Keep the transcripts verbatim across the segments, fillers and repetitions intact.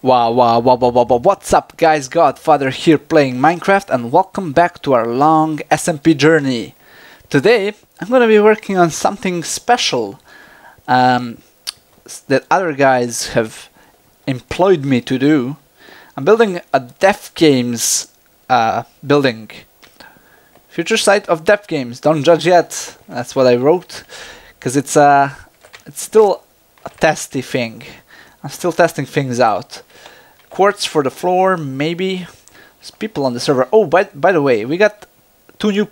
Wow, wow, wow, wow, wow, what's up guys, Godfather here playing Minecraft and welcome back to our long S M P journey. Today I'm gonna be working on something special um, that other guys have employed me to do. I'm building a Def Games uh, building. Future site of Def Games, don't judge yet, that's what I wrote, because it's, uh, it's still a testy thing. I'm still testing things out. Quartz for the floor, maybe. There's people on the server. Oh, by, by the way, we got two new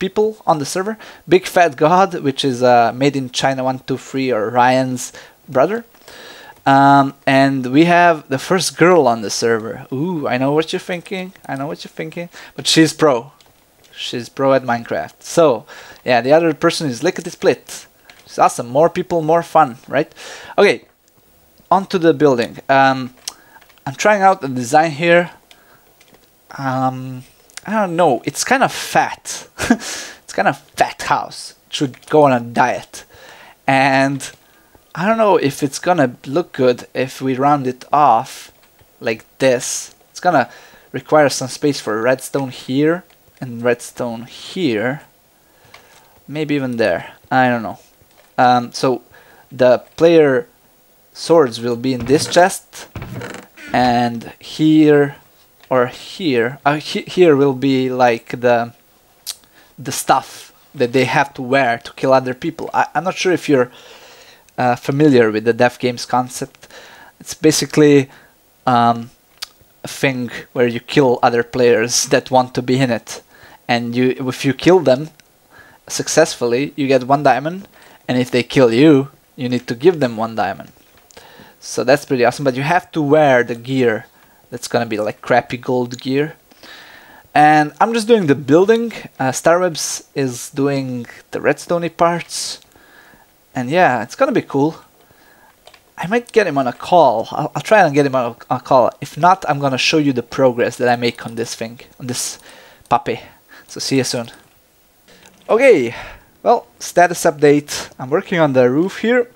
people on the server. Big Fat God, which is uh, Made in China one two three, or Ryan's brother. Um, and we have the first girl on the server. Ooh, I know what you're thinking. I know what you're thinking. But she's pro. She's pro at Minecraft. So, yeah, the other person is Lickety Split. It's awesome. More people, more fun, right? Okay. Onto the building. Um, I'm trying out a design here. Um, I don't know. It's kind of fat. It's kind of fat house. It should go on a diet. And I don't know if it's gonna look good if we round it off like this. It's gonna require some space for redstone here and redstone here. Maybe even there. I don't know. Um, so the player swords will be in this chest, and here or here uh, he here will be like the the stuff that they have to wear to kill other people. I, I'm not sure if you're uh, familiar with the Def Games concept. It's basically um, a thing where you kill other players that want to be in it, and you if you kill them successfully you get one diamond, and if they kill you you need to give them one diamond. So that's pretty awesome, but you have to wear the gear that's gonna be like crappy gold gear. And I'm just doing the building. Uh, Starwebs is doing the redstoney parts. And yeah, it's gonna be cool. I might get him on a call. I'll, I'll try and get him on a, a call. If not, I'm gonna show you the progress that I make on this thing, on this puppy. So see you soon. Okay, well, status update. I'm working on the roof here.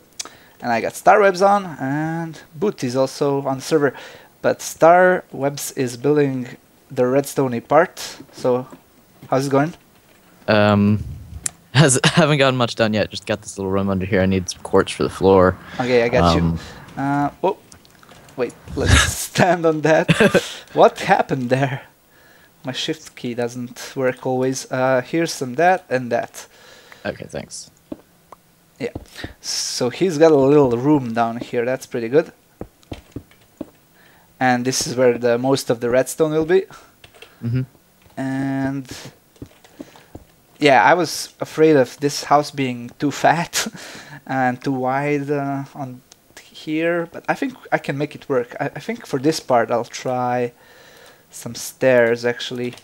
And I got Starwebs on, and Boot is also on the server. But Starwebs is building the redstoney part. So, how's it going? Um, has, haven't gotten much done yet. Just got this little room under here. I need some quartz for the floor. Okay, I got um, you. Uh, oh, wait. Let's stand on that. What happened there? My shift key doesn't work always. Uh, here's some that and that. Okay, thanks. Yeah, so he's got a little room down here, that's pretty good. And this is where the most of the redstone will be. Mm-hmm. And yeah, I was afraid of this house being too fat and too wide uh, on here, but I think I can make it work. I, I think for this part I'll try some stairs actually,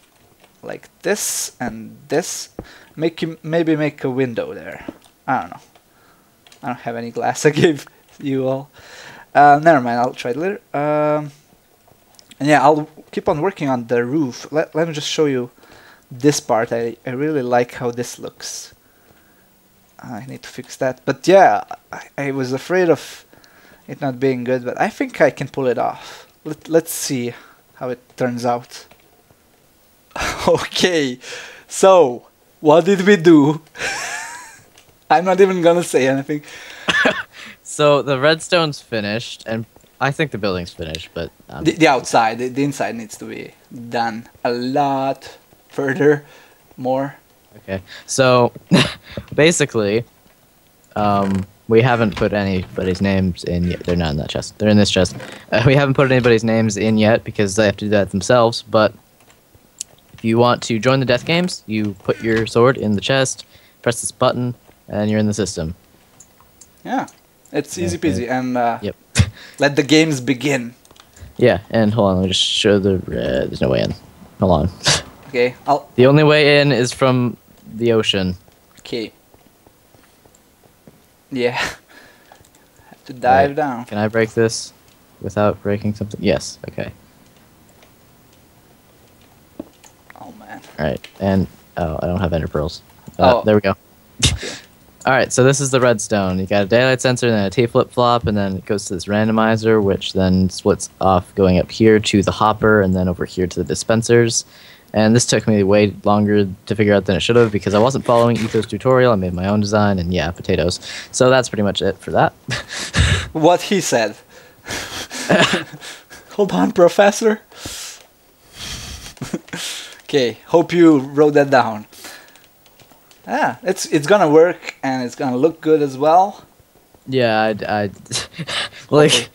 like this and this. Make him maybe make a window there. I don't know. I don't have any glass I gave you all. Uh, never mind, I'll try it later. Um, and yeah, I'll keep on working on the roof. Let, let me just show you this part. I, I really like how this looks. I need to fix that. But yeah, I, I was afraid of it not being good, but I think I can pull it off. Let, let's see how it turns out. Okay, so what did we do? I'm not even gonna say anything. So the redstone's finished, and I think the building's finished, but um, the, the outside, the, the inside needs to be done a lot further, more. Okay. So basically, um, we haven't put anybody's names in yet. They're not in that chest. They're in this chest. Uh, we haven't put anybody's names in yet because they have to do that themselves. But if you want to join the Death Games, you put your sword in the chest, press this button, and you're in the system. Yeah, it's easy peasy, yeah, and uh, yep. Let the games begin. Yeah, and hold on, let me just show the... Uh, there's no way in. Hold on. Okay, I'll... The only way in is from the ocean. Okay. Yeah. Have to dive right down. Can I break this without breaking something? Yes, okay. Oh, man. Alright, and... Oh, I don't have ender pearls. Uh, oh. There we go. Okay. Alright, so this is the redstone. You got a daylight sensor, then a T flip-flop, and then it goes to this randomizer, which then splits off going up here to the hopper, and then over here to the dispensers. And this took me way longer to figure out than it should have, because I wasn't following Ethos' tutorial, I made my own design, and yeah, potatoes. So that's pretty much it for that. What he said. Hold on, professor. Okay, hope you wrote that down. Yeah, it's it's gonna work and it's gonna look good as well. Yeah, I, I like okay.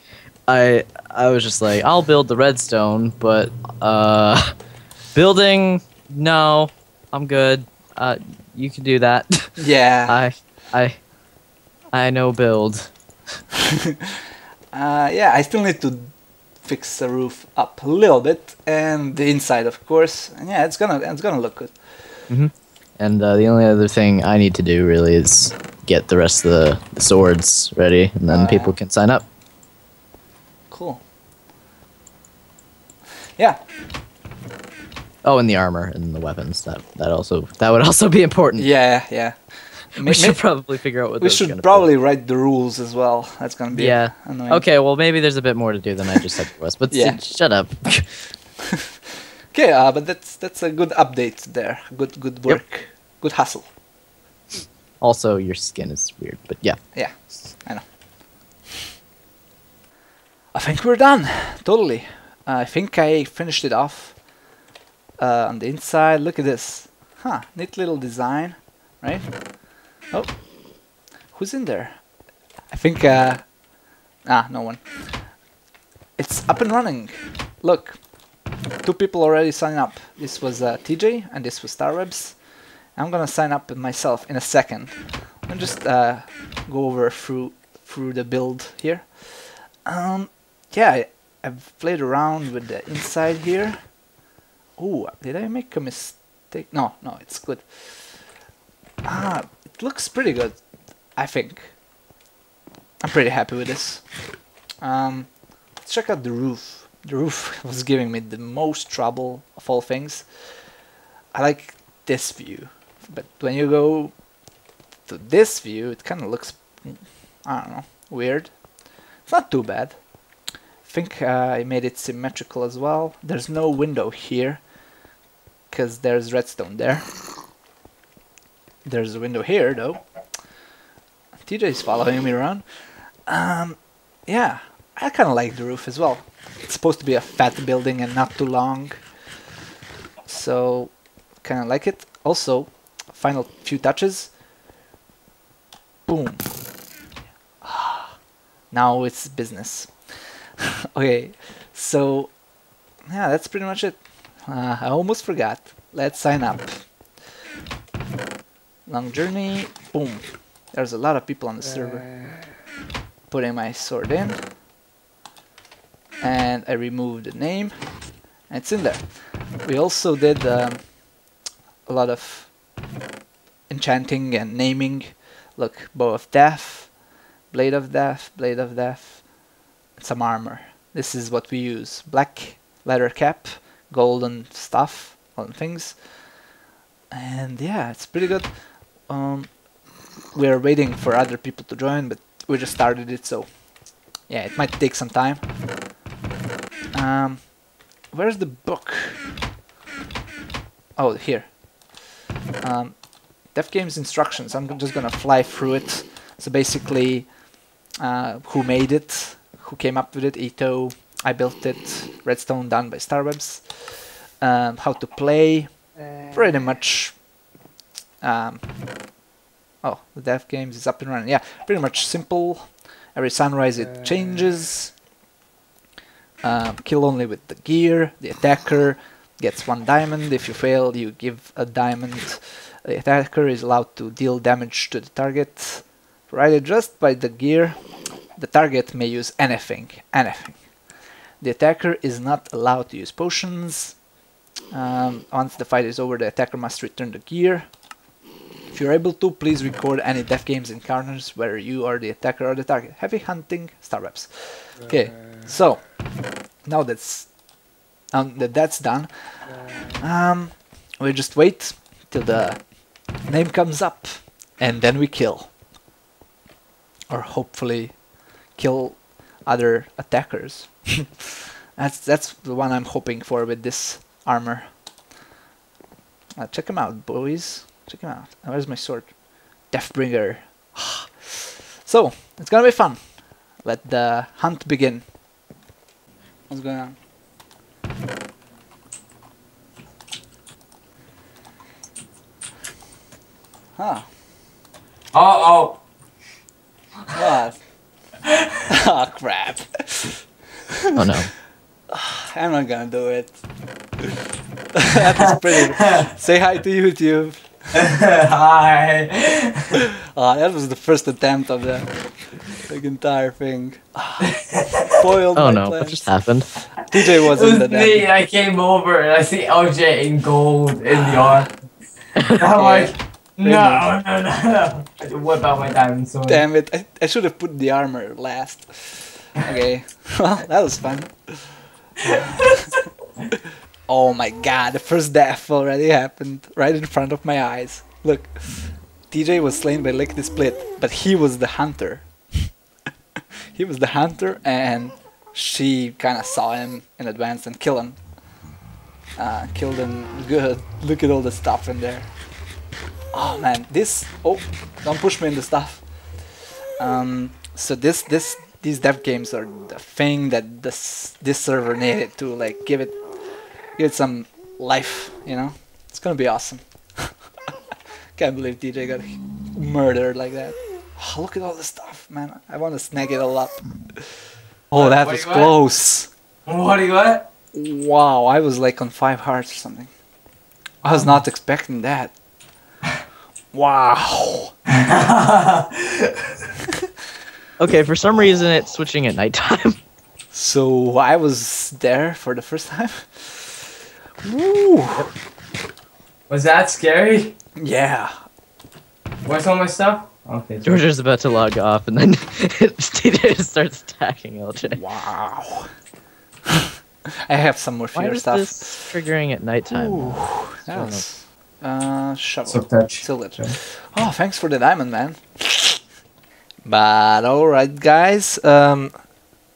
I I was just like, I'll build the redstone, but uh, building no, I'm good. Uh, you can do that. Yeah, I I I know build. uh, yeah, I still need to fix the roof up a little bit and the inside, of course. And yeah, it's gonna it's gonna look good. Mm-hmm. And uh, the only other thing I need to do, really, is get the rest of the, the swords ready, and then uh, people can sign up. Cool. Yeah. Oh, and the armor and the weapons. That that also that would also be important. Yeah, yeah. We maybe, should probably figure out what we those should probably be. Write the rules as well. That's gonna be yeah. Annoying. Okay, well maybe there's a bit more to do than I just said there was. But yeah. Shut up. Okay, uh, but that's that's a good update there. Good good work. Yep. Good hustle. Also, your skin is weird, but yeah. Yeah, I know. I think we're done. Totally. Uh, I think I finished it off uh, on the inside. Look at this. Huh, neat little design, right? Oh, who's in there? I think... Uh, ah, no one. It's up and running. Look. Two people already signed up. This was uh, T J and this was Starwebs. I'm gonna sign up myself in a second. Let me just uh, go over through through the build here. Um, yeah, I, I've played around with the inside here. Ooh, did I make a mistake? No, no, it's good. Ah, it looks pretty good, I think. I'm pretty happy with this. Um, let's check out the roof. The roof was giving me the most trouble of all things. I like this view, but when you go to this view, it kind of looks, I don't know, weird. It's not too bad. I think uh, I made it symmetrical as well. There's no window here, because there's redstone there. There's a window here, though. T J is following me around. Um, yeah, I kind of like the roof as well. It's supposed to be a fat building and not too long, so kind of like it. Also, final few touches. Boom. Now it's business. Okay, so yeah, that's pretty much it. Uh, I almost forgot. Let's sign up. Long journey. Boom. There's a lot of people on the server. Putting my sword in. And I removed the name, and it's in there. We also did um, a lot of enchanting and naming. Look, Bow of Death, Blade of Death, Blade of Death, and some armor. This is what we use. Black leather cap, golden stuff, golden things. And yeah, it's pretty good. Um, we are waiting for other people to join, but we just started it, so yeah, it might take some time. Um, where's the book? Oh, here. Um, Def Games instructions. I'm just gonna fly through it. So basically, uh, who made it, who came up with it, Ito, I built it, redstone done by Starwebs, um, how to play, pretty much. Um, oh, the Def Games is up and running. Yeah, pretty much simple. Every sunrise it changes. Uh, kill only with the gear. The attacker gets one diamond. If you fail, you give a diamond. The attacker is allowed to deal damage to the target. Provided just by the gear, the target may use anything. Anything. The attacker is not allowed to use potions. Um, once the fight is over, the attacker must return the gear. If you're able to, please record any Def Games encounters where you are the attacker or the target. Heavy hunting, Starwebs. Okay, so now that's um, that that's done, um, we just wait till the name comes up, and then we kill. or hopefully kill other attackers. that's that's the one I'm hoping for with this armor. Uh, check him out, boys. Check him out. Where's my sword? Deathbringer. So it's gonna be fun. Let the hunt begin. What's going on? Huh. Uh oh. What? Oh crap. Oh no. I'm not gonna do it. That was pretty. Say hi to YouTube. Hi. Oh, that was the first attempt of the like, entire thing. Spoiled. Oh no! Plans. What just happened? T J wasn't it was there. Me. I came over and I see L J in gold in the yard. I'm like, no, no, no, no! What about my diamond sword? Damn it! I, I should have put the armor last. Okay. Well, that was fun. Oh my god, the first death already happened right in front of my eyes. Look, T J was slain by Lickety Split, but he was the hunter. He was the hunter and she kinda saw him in advance and killed him. Uh, killed him good. Look at all the stuff in there. Oh man, this... Oh, don't push me in the stuff. Um, so this, this, these Def Games are the thing that this, this server needed to like give it Give it some life, you know? It's gonna be awesome. Can't believe T J got murdered like that. Oh, look at all the stuff, man. I wanna snag it all up. Oh, that what was close. What? what do you what? Wow, I was like on five hearts or something. I was not expecting that. Wow. Okay, for some reason it's switching at nighttime. So I was there for the first time. Ooh. Was that scary? Yeah. Where's all my stuff? Okay. Georgia's about to log off, and then T J starts attacking L J. Wow. I have some more fear Why is stuff. This triggering at nighttime. Ooh, that's uh, shovel. Silage. Oh, thanks for the diamond, man. But all right, guys. Um,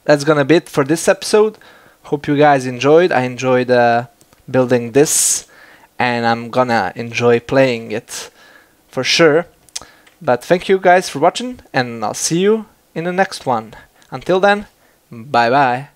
that's gonna be it for this episode. Hope you guys enjoyed. I enjoyed. Uh, building this, and I'm gonna enjoy playing it for sure. But thank you guys for watching, and I'll see you in the next one. Until then, bye bye.